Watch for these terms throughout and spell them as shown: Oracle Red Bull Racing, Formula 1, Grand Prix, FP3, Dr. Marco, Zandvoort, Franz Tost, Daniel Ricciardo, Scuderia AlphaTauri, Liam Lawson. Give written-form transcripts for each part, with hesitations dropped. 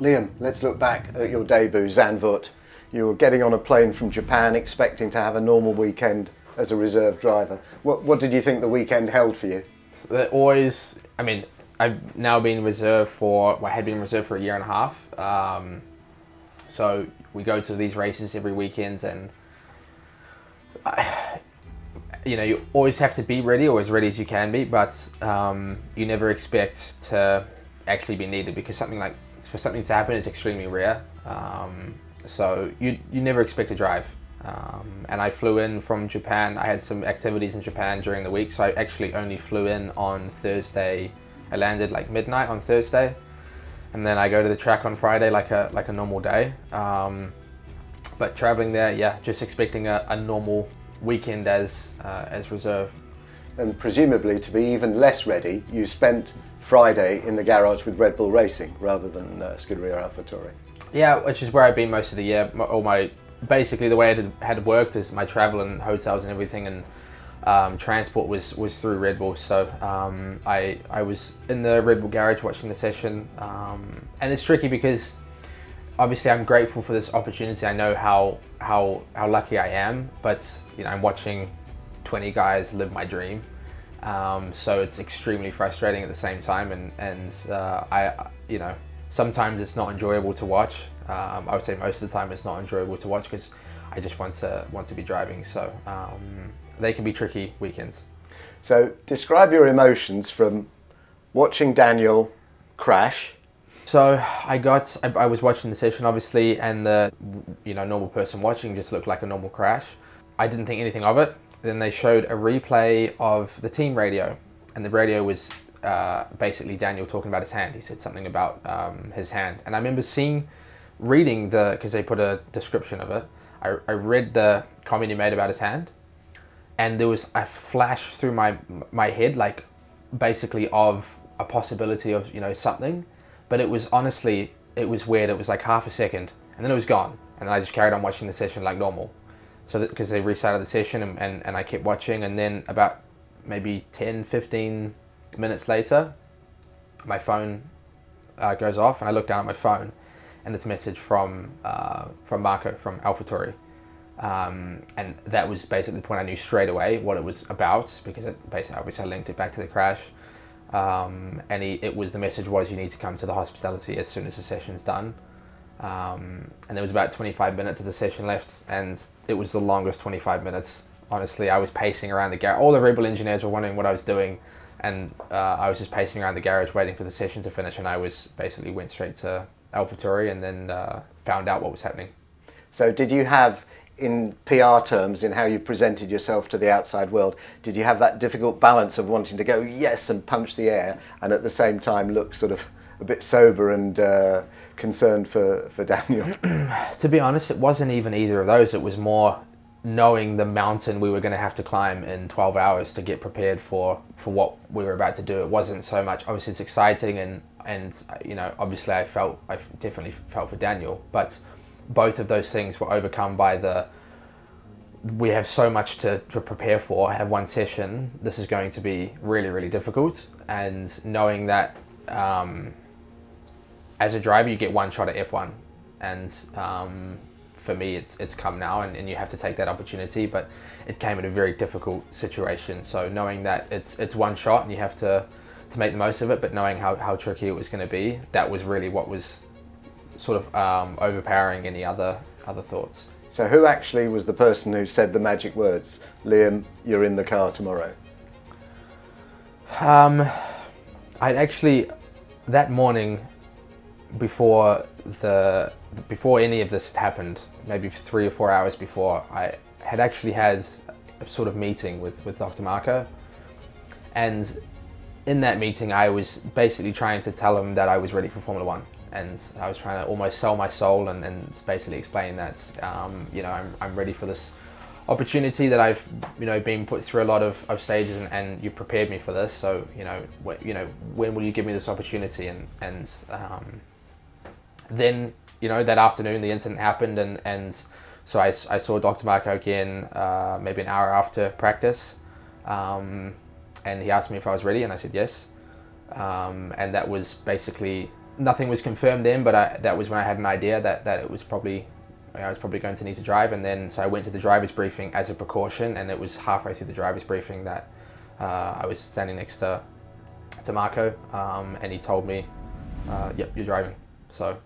Liam, let's look back at your debut, Zandvoort. You were getting on a plane from Japan expecting to have a normal weekend as a reserve driver. What did you think the weekend held for you? I've now been reserve for, well, I had been reserve for a year and a half. So we go to these races every weekend, and you always have to be ready, or as ready as you can be, but you never expect to actually be needed, because something like, for something to happen, it's extremely rare. So you never expect to drive. And I flew in from Japan. I had some activities in Japan during the week, so I actually only flew in on Thursday. I landed like midnight on Thursday, and then I go to the track on Friday like a normal day. But traveling there, yeah, just expecting a normal weekend as reserve. And presumably, to be even less ready, you spent Friday in the garage with Red Bull Racing rather than Scuderia AlphaTauri. Yeah, which is where I've been most of the year. Basically, the way I had worked is my travel and hotels and everything, and transport was through Red Bull. So I was in the Red Bull garage watching the session, and it's tricky because obviously I'm grateful for this opportunity. I know how lucky I am, but I'm watching 20 guys live my dream, so it's extremely frustrating at the same time, and sometimes it's not enjoyable to watch. I would say most of the time it's not enjoyable to watch because I just want to be driving. So they can be tricky weekends. So describe your emotions from watching Daniel crash. So I was watching the session obviously, and the normal person watching just looked like a normal crash. I didn't think anything of it. Then they showed a replay of the team radio, and the radio was basically Daniel talking about his hand. He said something about his hand, and I remember reading because they put a description of it. I read the comment he made about his hand, and there was a flash through my head, like basically of a possibility of something, but it was honestly, it was weird. It was like half a second, and then it was gone, and then I just carried on watching the session like normal. So because they restarted the session, and I kept watching, and then about maybe 10-15 minutes later, my phone goes off, and I look down at my phone, and it's a message from Marco from AlphaTauri, and that was basically the point. I knew straight away what it was about, because it basically, obviously, I linked it back to the crash, and the message was, you need to come to the hospitality as soon as the session's done. And there was about 25 minutes of the session left, and it was the longest 25 minutes. Honestly, I was pacing around the garage. All the Red Bull engineers were wondering what I was doing, and I was just pacing around the garage waiting for the session to finish, and I was basically went straight to AlphaTauri and then found out what was happening. So did you have, in PR terms, in how you presented yourself to the outside world, did you have that difficult balance of wanting to go yes and punch the air, and at the same time look sort of a bit sober and concerned for Daniel? To be honest, it wasn't even either of those. It was more knowing the mountain we were going to have to climb in 12 hours to get prepared for what we were about to do. It wasn't so much, obviously it's exciting, and obviously I definitely felt for Daniel, but both of those things were overcome by we have so much to prepare for. I have one session, this is going to be really, really difficult, and knowing that as a driver you get one shot at F1, and for me it's come now, and you have to take that opportunity, but it came at a very difficult situation. So knowing that it's one shot and you have to make the most of it, but knowing how tricky it was going to be, that was really what was sort of overpowering any other thoughts. So who actually was the person who said the magic words, Liam, you're in the car tomorrow? I'd actually, that morning before any of this had happened, maybe 3 or 4 hours before, I had actually had a sort of meeting with Dr. Marco, and in that meeting I was basically trying to tell him that I was ready for Formula 1, and I was trying to almost sell my soul and basically explain that I'm ready for this opportunity, that I've been put through a lot of stages, and you prepared me for this, so when will you give me this opportunity? And then that afternoon the incident happened, and so I saw Dr. Marco again maybe an hour after practice, and he asked me if I was ready, and I said yes, and that was basically nothing was confirmed then, but that was when I had an idea that it was probably, I was probably going to need to drive. And then, so I went to the driver's briefing as a precaution, and it was halfway through the driver's briefing that I was standing next to Marco, and he told me, yep, you're driving. So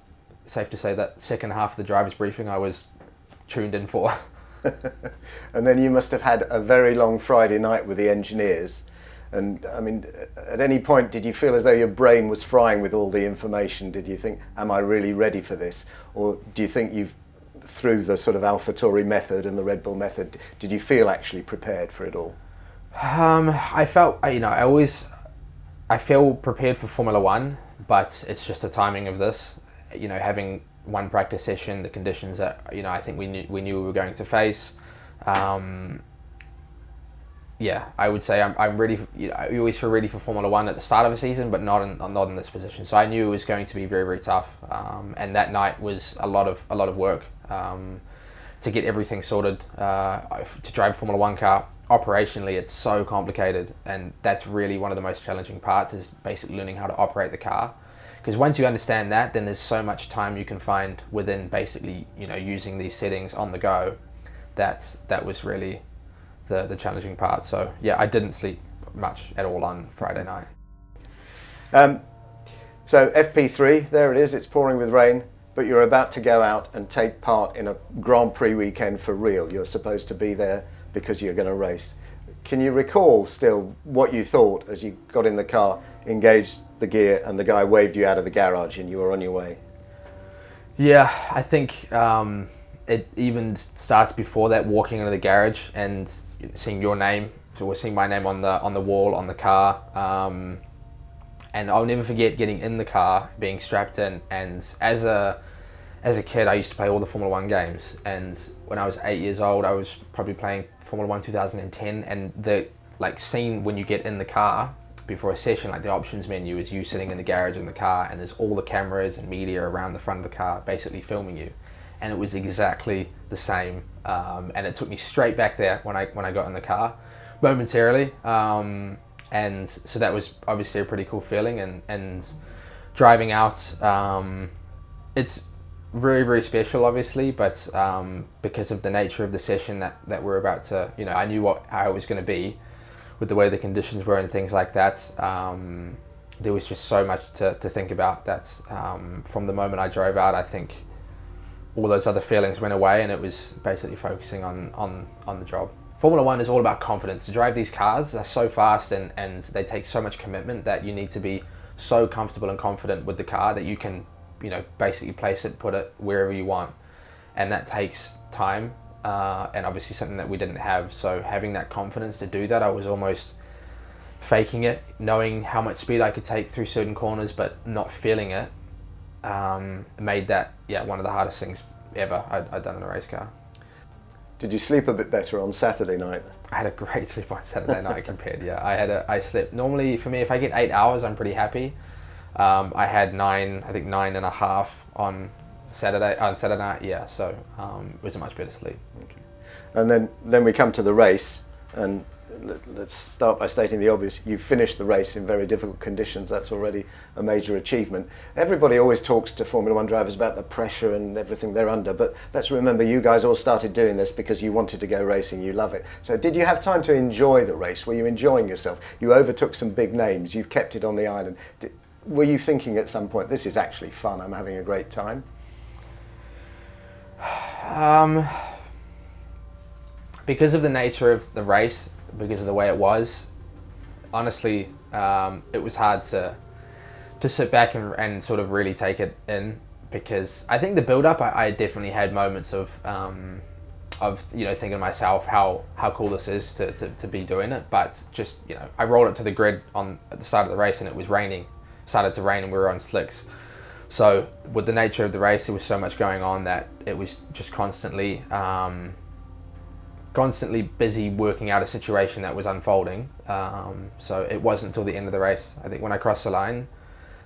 safe to say that second half of the driver's briefing I was tuned in for. And then you must have had a very long Friday night with the engineers. And I mean, at any point did you feel as though your brain was frying with all the information? Did you think, am I really ready for this? Or do you think you've, through the sort of AlphaTauri method and the Red Bull method, did you feel actually prepared for it all? I felt, you know, I feel prepared for Formula 1, but it's just the timing of this. You know, having one practice session, the conditions that, you know, I think we knew we were going to face. Yeah, I would say I'm ready. You know, I always feel ready for Formula 1 at the start of a season, but not in this position. So I knew it was going to be very, very tough. And that night was a lot of work to get everything sorted. To drive a Formula 1 car operationally, it's so complicated, and that's really one of the most challenging parts, is basically learning how to operate the car. Because once you understand that, then there's so much time you can find within basically, you know, using these settings on the go. That was really the challenging part. So yeah, I didn't sleep much at all on Friday night. So FP3, there it is, it's pouring with rain, but you're about to go out and take part in a Grand Prix weekend for real. You're supposed to be there because you're going to race. Can you recall still what you thought as you got in the car, engaged the gear, and the guy waved you out of the garage and you were on your way? Yeah, I think it even starts before that, walking into the garage and seeing your name, or seeing my name on the wall, on the car. And I'll never forget getting in the car, being strapped in. And as a kid, I used to play all the Formula 1 games. And when I was 8 years old, I was probably playing Formula 1 2010. And the like scene when you get in the car before a session, like the options menu is you sitting in the garage in the car, and there's all the cameras and media around the front of the car basically filming you. And it was exactly the same. And it took me straight back there when I got in the car momentarily. And so that was obviously a pretty cool feeling, and driving out, it's very, very special obviously, but because of the nature of the session that we're about to, you know, I knew how it was going to be with the way the conditions were and things like that. There was just so much to think about that from the moment I drove out, I think all those other feelings went away, and it was basically focusing on the job. Formula 1 is all about confidence. To drive these cars, they're so fast and they take so much commitment that you need to be so comfortable and confident with the car that you can, you know, basically place it, put it wherever you want. And that takes time, and obviously something that we didn't have. So having that confidence to do that, I was almost faking it, knowing how much speed I could take through certain corners, but not feeling it. Made that, yeah, one of the hardest things ever I'd done in a race car. Did you sleep a bit better on Saturday night? I had a great sleep on Saturday night compared, yeah. I slept, normally for me, if I get 8 hours, I'm pretty happy. I had nine and a half on Saturday night, yeah, so it was a much better sleep. Okay. And then we come to the race, and let's start by stating the obvious. You finished the race in very difficult conditions. That's already a major achievement. Everybody always talks to Formula 1 drivers about the pressure and everything they're under, but let's remember you guys all started doing this because you wanted to go racing, you love it. So did you have time to enjoy the race? Were you enjoying yourself? You overtook some big names, you kept it on the island. Were you thinking at some point, this is actually fun, I'm having a great time? Because of the nature of the race, because of the way it was, honestly, it was hard to sit back and sort of really take it in, because I think the build-up, I definitely had moments of you know, thinking to myself how cool this is to be doing it, but just, you know, I rolled up to the grid at the start of the race and it was raining, started to rain, and we were on slicks. So with the nature of the race, there was so much going on that it was just constantly busy working out a situation that was unfolding. So it wasn't until the end of the race, I think, when I crossed the line,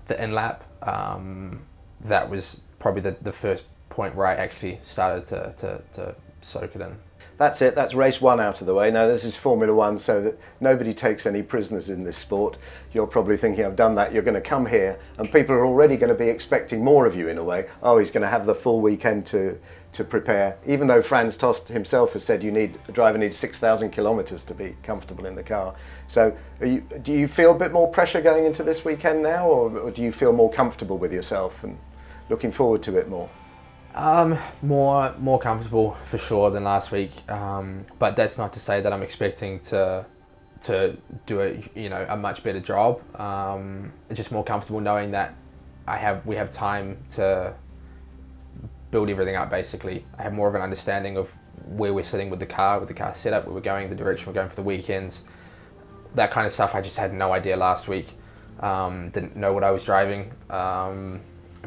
the end lap, that was probably the first point where I actually started to soak it in. That's it, that's race one out of the way. Now this is Formula 1 so that nobody takes any prisoners in this sport. You're probably thinking, I've done that, you're going to come here and people are already going to be expecting more of you in a way. Oh, he's going to have the full weekend to prepare, even though Franz Tost himself has said a driver needs 6,000 kilometers to be comfortable in the car. So do you feel a bit more pressure going into this weekend now, or do you feel more comfortable with yourself and looking forward to it more? More comfortable for sure than last week, but that's not to say that I'm expecting to do a much better job. Just more comfortable knowing that we have time to build everything up. Basically, I have more of an understanding of where we're sitting with the car setup, where we're going, the direction we're going for the weekends, that kind of stuff. I just had no idea last week. Didn't know what I was driving.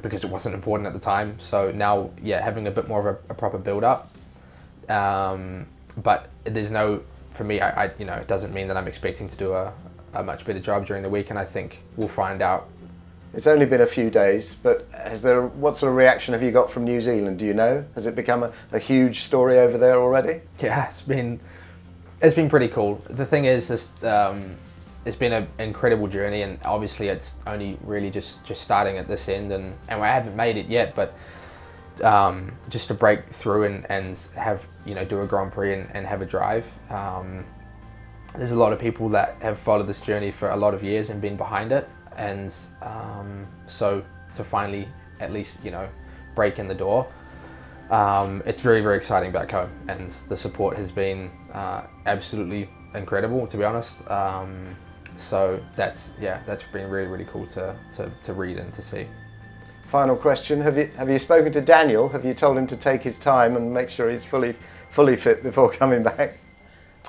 Because it wasn't important at the time. So now, yeah, having a bit more of a proper build-up. But there's no, for me, you know, it doesn't mean that I'm expecting to do a much better job during the week, and I think we'll find out. It's only been a few days, but what sort of reaction have you got from New Zealand, do you know? Has it become a huge story over there already? Yeah, it's been pretty cool. The thing is, it's been an incredible journey, and obviously it's only really just starting at this end, and I haven't made it yet, but just to break through and have, you know, do a Grand Prix and have a drive. There's a lot of people that have followed this journey for a lot of years and been behind it, and so to finally at least, you know, break in the door, it's very, very exciting back home, and the support has been absolutely incredible, to be honest. So that's been really, really cool to read and to see. Final question, have you spoken to Daniel? Have you told him to take his time and make sure he's fully fit before coming back?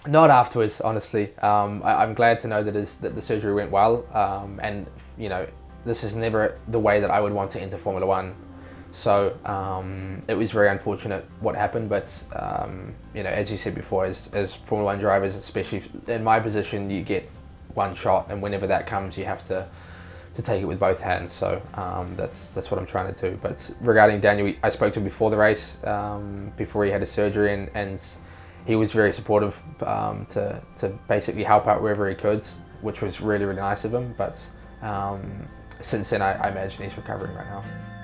Not afterwards, honestly. I'm glad to know that the surgery went well, and you know, this is never the way that I would want to enter Formula 1. So it was very unfortunate what happened, but you know, as you said before, as Formula 1 drivers, especially in my position, you get one shot, and whenever that comes, you have to take it with both hands. So that's what I'm trying to do. But regarding Daniel, I spoke to him before the race, before he had his surgery, and he was very supportive, to basically help out wherever he could, which was really, really nice of him. But since then, I imagine he's recovering right now.